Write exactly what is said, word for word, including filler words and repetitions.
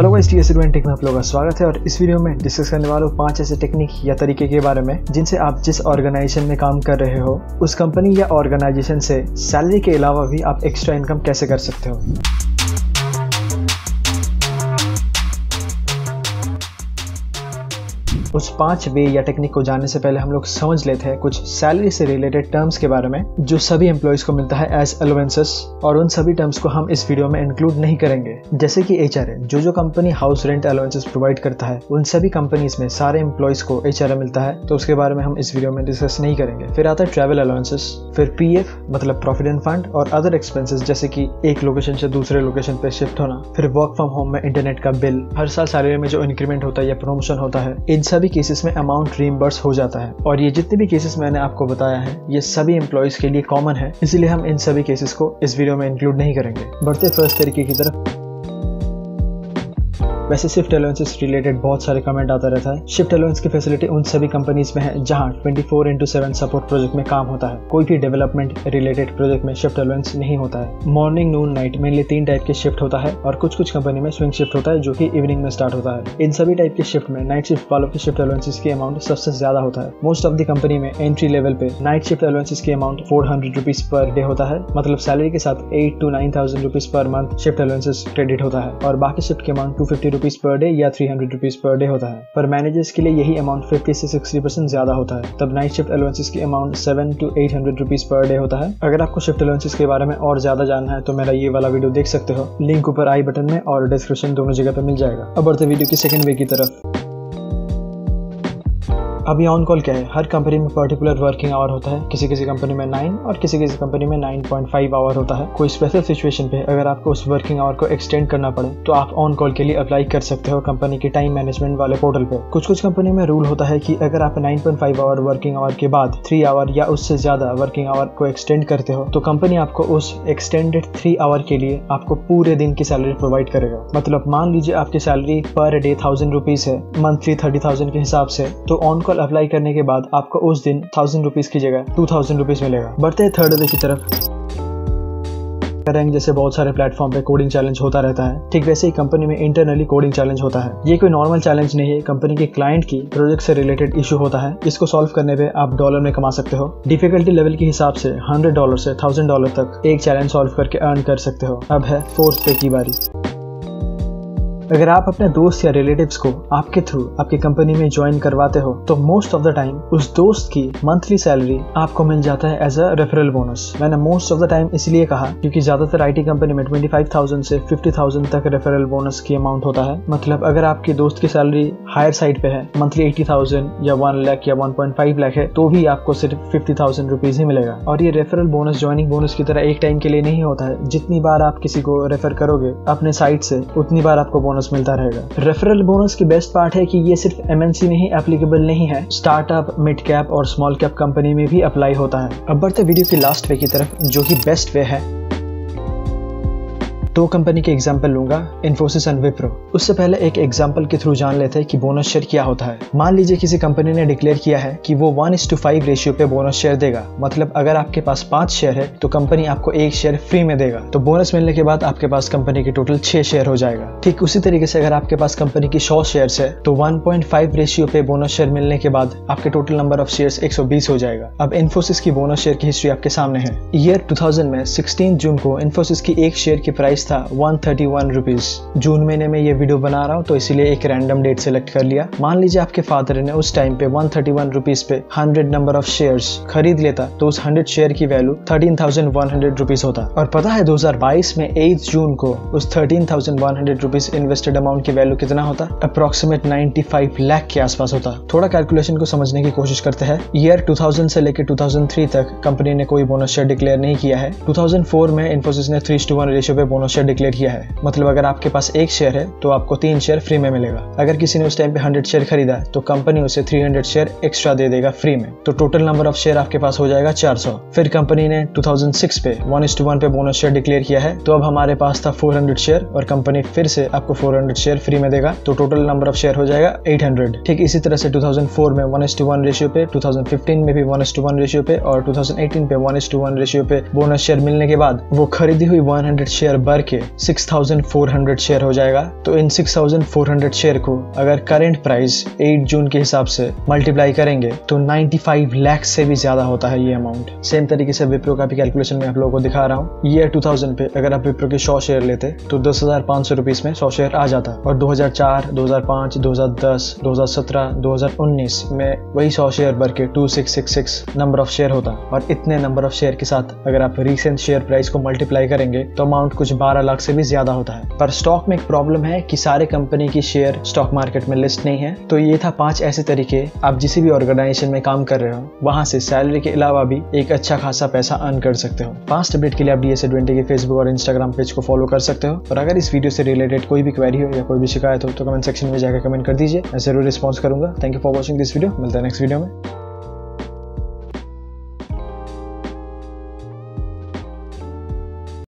Hello guys, DS Edu and take में आप लोगों का स्वागत है। और इस वीडियो में डिस्कस करने वाला हूँ पांच ऐसे टेक्निक या तरीके के बारे में जिनसे आप जिस ऑर्गेनाइजेशन में काम कर रहे हो उस कंपनी या ऑर्गेनाइजेशन से सैलरी के अलावा भी आप एक्स्ट्रा इनकम कैसे कर सकते हो। उस पांच वे या टेक्निक को जानने से पहले हम लोग समझ लेते हैं कुछ सैलरी से रिलेटेड टर्म्स के बारे में जो सभी एम्प्लॉइज को मिलता है एज अलाउंसेस, और उन सभी टर्म्स को हम इस वीडियो में इंक्लूड नहीं करेंगे। जैसे कि एचआरए, जो जो company house rent allowances provide करता है उन सभी कंपनीज में सारे एम्प्लॉइज को एचआरए मिलता है, तो उसके बारे में हम इस वीडियो में डिस्कस नहीं करेंगे। फिर आता है ट्रेवल अलाउंसेस, फिर पी एफ मतलब प्रोविडेंट फंड और अदर एक्सपेंसेस जैसे की एक लोकेशन से दूसरे लोकेशन पे शिफ्ट होना, फिर वर्क फ्रॉम होम में इंटरनेट का बिल, हर साल सैलरी में जो इंक्रीमेंट होता है या प्रमोशन होता है इन सभी केसेस में अमाउंट रीइंबर्स हो जाता है। और ये जितने भी केसेस मैंने आपको बताया है ये सभी एम्प्लॉइज के लिए कॉमन है, इसीलिए हम इन सभी केसेस को इस वीडियो में इंक्लूड नहीं करेंगे। बढ़ते फर्स्ट तरीके की तरफ। वैसे शिफ्ट अलाउंसेस रिलेटेड बहुत सारे कमेंट आता रहता है। शिफ्ट अलाउंस की फैसिलिटी उन सभी कंपनीज में है जहां twenty four into seven support project में काम होता है। कोई भी डेवलपमेंट रिलेटेड प्रोजेक्ट में शिफ्ट अलाउंस नहीं होता है। मॉर्निंग, नून, नाइट मेनली तीन टाइप के शिफ्ट होता है और कुछ कुछ कंपनी में स्विंग शिफ्ट होता है जो कि इवनिंग में स्टार्ट होता है। इन सभी टाइप के शिफ्ट में नाइट शिफ्ट वालों के शिफ्ट अलाउंसेस की अमाउंट सबसे ज्यादा होता है। मोस्ट ऑफ द कंपनी में एंट्री लेवल पे नाइट शिफ्ट अलाउंसेस की amount four hundred rupees per day होता है, मतलब सैलरी के साथ eight to nine thousand rupees per month shift allowances credit होता है और बाकी शिफ्ट की amount two fifty rupees per day या three hundred rupees per day होता है। पर मैनेजर्स के लिए यही अमाउंट फिफ्टी से सिक्सटी परसेंट ज्यादा होता है। तब नाइट शिफ्ट अलाउंसेस की amount seven to eight hundred rupees per day होता है। अगर आपको शिफ्ट अलाउंसेस के बारे में और ज्यादा जानना है तो मेरा ये वाला वीडियो देख सकते हो, लिंक ऊपर आई बटन में और डिस्क्रिप्शन दोनों जगह पे मिल जाएगा। अब बढ़ते वीडियो की सेकंड वे की तरफ। अभी ऑन कॉल क्या है, हर कंपनी में पर्टिकुलर वर्किंग आवर होता है। किसी किसी कंपनी में नाइन और किसी किसी कंपनी में नाइन पॉइंट फाइव आवर होता है। कोई स्पेशल सिचुएशन पे अगर आपको उस वर्किंग आवर को एक्सटेंड करना पड़े तो आप ऑन कॉल के लिए अप्लाई कर सकते हो कंपनी के टाइम मैनेजमेंट वाले पोर्टल पे। कुछ कुछ कंपनी में रूल होता है कि अगर आप nine point five hour working hour के बाद थ्री आवर या उससे ज्यादा वर्किंग आवर को एक्सटेंड करते हो तो कंपनी आपको उस एक्सटेंडेड थ्री आवर के लिए आपको पूरे दिन की सैलरी प्रोवाइड करेगा। मतलब मान लीजिए आपकी salary per day thousand rupees है, मंथली थर्टी थाउजेंड के हिसाब से, तो ऑन कॉल अप्लाई करने के बाद आपको उस दिन थाउजेंड रुपीज की जगह टू थाउजेंड रुपीज मिलेगा। बढ़ते हैं थर्ड वे की तरफ। रैंक जैसे बहुत सारे प्लेटफॉर्म पे कोडिंग चैलेंज होता रहता है, ठीक वैसे ही कंपनी में इंटरनली कोडिंग चैलेंज होता है। ये कोई नॉर्मल चैलेंज नहीं है, कंपनी के क्लाइंट की प्रोजेक्ट से रिलेटेड इशू होता है। इसको सॉल्व करने पे आप डॉलर में कमा सकते हो। डिफिकल्टी लेवल के हिसाब से हंड्रेड डॉलर से थाउजेंड डॉलर तक एक चैलेंज सॉल्व करके अर्न कर सकते हो। अब है फोर्थ पे की बारी। अगर आप अपने दोस्त या रिलेटिव्स को आपके थ्रू आपकी कंपनी में ज्वाइन करवाते हो तो मोस्ट ऑफ द टाइम उस दोस्त की मंथली सैलरी आपको मिल जाता है एज अ रेफरल बोनस। मैंने मोस्ट ऑफ द टाइम इसलिए कहा क्योंकि ज्यादातर आईटी कंपनी में ट्वेंटी फाइव थाउजेंड से फिफ्टी थाउजेंड तक रेफरल बोनस की अमाउंट होता है। मतलब अगर आपके दोस्त की सैलरी हायर साइड पे है, मंथली एटी थाउजेंड या वन लाख या वन पॉइंट फाइव लाख है, तो भी आपको सिर्फ फिफ्टी थाउजेंड रुपीज ही मिलेगा। और ये रेफरल बोनस ज्वाइनिंग बोनस की तरह एक टाइम के लिए नहीं होता है। जितनी बार आप किसी को रेफर करोगे अपने साइड से उतनी बार आपको मिलता रहेगा। रेफरल बोनस की बेस्ट पार्ट है कि ये सिर्फ एमएनसी में ही एप्लीकेबल नहीं है, स्टार्टअप, मिड कैप और स्मॉल कैप कंपनी में भी अप्लाई होता है। अब बढ़ते वीडियो की लास्ट वे की तरफ जो कि बेस्ट वे है। दो कंपनी के एग्जाम्पल लूंगा, इन्फोसिस एंड विप्रो। उससे पहले एक एग्जाम्पल के थ्रू जान लेते हैं कि बोनस शेयर क्या होता है। मान लीजिए किसी कंपनी ने डिक्लेयर किया है कि वो one is to five ratio पे बोनस शेयर देगा। मतलब अगर आपके पास पांच शेयर है तो कंपनी आपको एक शेयर फ्री में देगा, तो बोनस मिलने के बाद आपके पास कंपनी के टोटल छह शेयर हो जाएगा। ठीक उसी तरीके से अगर आपके पास कंपनी की सौ शेयर है तो वन पॉइंट फाइव रेशियो पे बोनस शेयर मिलने के बाद आपके टोटल नंबर ऑफ शेयर एक सौ बीस हो जाएगा। अब इन्फोसिस की बोनस शेयर की हिस्ट्री आपके सामने है। ईयर टू थाउजेंड में सिक्सटीन जून को इन्फोसिस की एक शेयर की प्राइस था वन थर्टी वन रुपीज। जून महीने में ये वीडियो बना रहा हूँ तो इसीलिए एक रैंडम डेट सिलेक्ट कर लिया। मान लीजिए आपके फादर ने उस टाइम पे वन थर्टी वन रुपीज पे हंड्रेड नंबर ऑफ शेयर्स खरीद लेता तो उस हंड्रेड शेयर की value thirteen thousand one hundred rupees होता। और पता है दो हज़ार बाईस में आठ जून को उस thirteen thousand one hundred rupees invested amount की वैल्यू कितना होता? अप्रोक्सीमेट नाइन्टी फाइव लाख के आसपास होता। थोड़ा कैलकुलेशन को समझने की कोशिश करते हैं। ईयर टू थाउजेंड से लेकर टू थाउजेंड थ्री तक कंपनी ने कोई बोनस शेयर डिक्लेयर नहीं किया है। टू थाउजेंड फोर में इन्फोसिस ने थ्री टू वन रेशियो पे बोनस शेयर डिक्लेयर किया है। मतलब अगर आपके पास एक शेयर है तो आपको तीन शेयर फ्री में मिलेगा। अगर किसी ने उस टाइम पे हंड्रेड शेयर खरीदा तो कंपनी उसे थ्री हंड्रेड शेयर एक्स्ट्रा दे देगा फ्री में, तो टोटल नंबर ऑफ शेयर आपके पास हो जाएगा चार सौ। फिर कंपनी ने टू थाउजेंड सिक्स पे वन इस टू वन पे बोनस शेयर डिक्लेयर किया है, तो अब हमारे पास था फोर हंड्रेड शेयर और कंपनी फिर से आपको फोर हंड्रेड शेयर फ्री में देगा, तो टोटल नंबर ऑफ शेयर हो जाएगा एट हंड्रेड। ठीक इसी तरह से टू थाउजेंड फोर में one is to one ratio पे, टू थाउजेंड फिफ्टीन में भी one is to one ratio पे और टू थाउजेंड एटीन पे one is to one ratio पे बोनस शेयर मिलने के बाद वो खरीदी हुई वन हंड्रेड शेयर के six thousand four hundred share हो जाएगा। तो इन six thousand four hundred share को अगर करेंट प्राइस आठ जून के हिसाब से मल्टीप्लाई करेंगे तो पचानवे लाख से भी ज्यादा होता है ये अमाउंट। सेम तरीके से विप्रो का भी कैलकुलेशन में आप लोगों को दिखा रहा हूँ। ईयर दो हज़ार पे अगर आप विप्रो के सौ शेयर लेते तो दस हजार पाँच सौ रुपीज में सौ शेयर आ जाता और दो हज़ार चार, दो हज़ार पाँच, दो हज़ार दस, दो हज़ार सत्रह, दो हज़ार उन्नीस में वही सौ शेयर भर के two six six six number of share होता। और इतने नंबर ऑफ शेयर के साथ अगर आप रिसेंट शेयर प्राइस को मल्टीप्लाई करेंगे तो अमाउंट कुछ बारह लाख से भी ज्यादा होता है। पर स्टॉक में एक प्रॉब्लम है कि सारे कंपनी की शेयर स्टॉक मार्केट में लिस्ट नहीं है। तो ये था पांच ऐसे तरीके आप जिस भी ऑर्गेनाइजेशन में काम कर रहे हो वहां से सैलरी के अलावा भी एक अच्छा खासा पैसा अर्न कर सकते हो। पास्ट अपडेट के लिए आप डीएस एडू के फेसबुक और इंस्टाग्राम पेज को फॉलो कर सकते हो। और अगर इस वीडियो से रिलेटेड कोई भी क्वेरी हो या कोई भी शिकायत हो तो कमेंट सेक्शन में जाकर कमेंट कर दीजिए, मैं जरूर रिस्पॉन्स करूंगा। Thank you for watching this video. मिलता है नेक्स्ट वीडियो में।